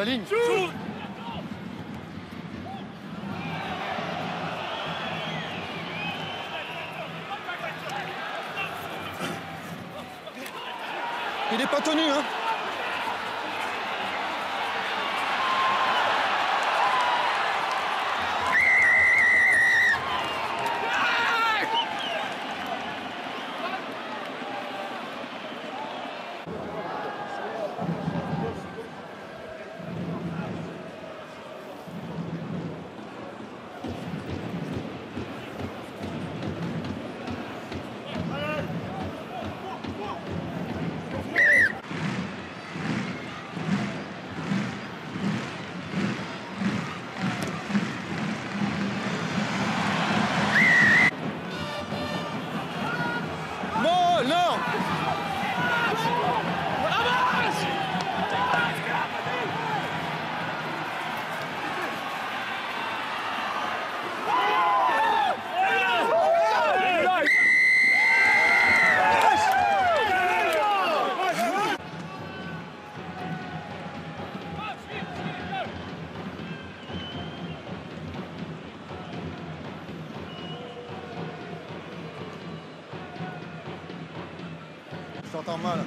La ligne. Shoot. Il n'est pas tenu, hein. Je t'entends mal.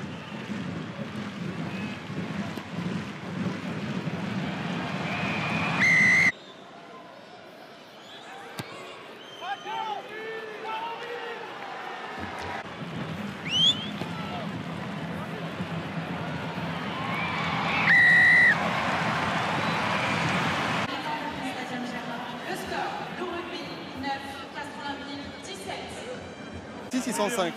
Le score, 605.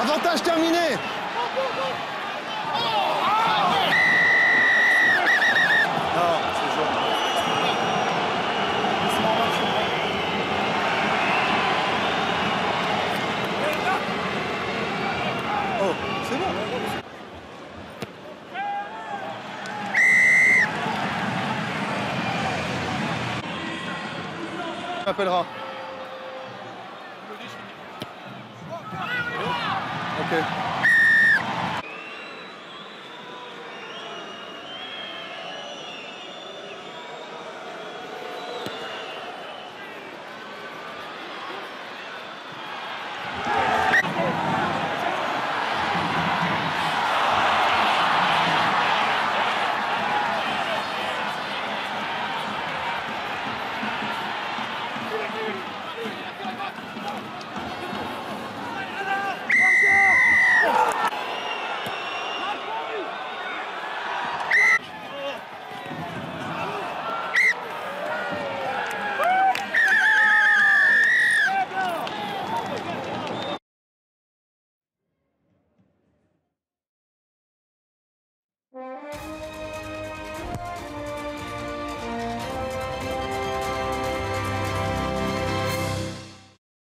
Avantage terminé. On appellera. Okay.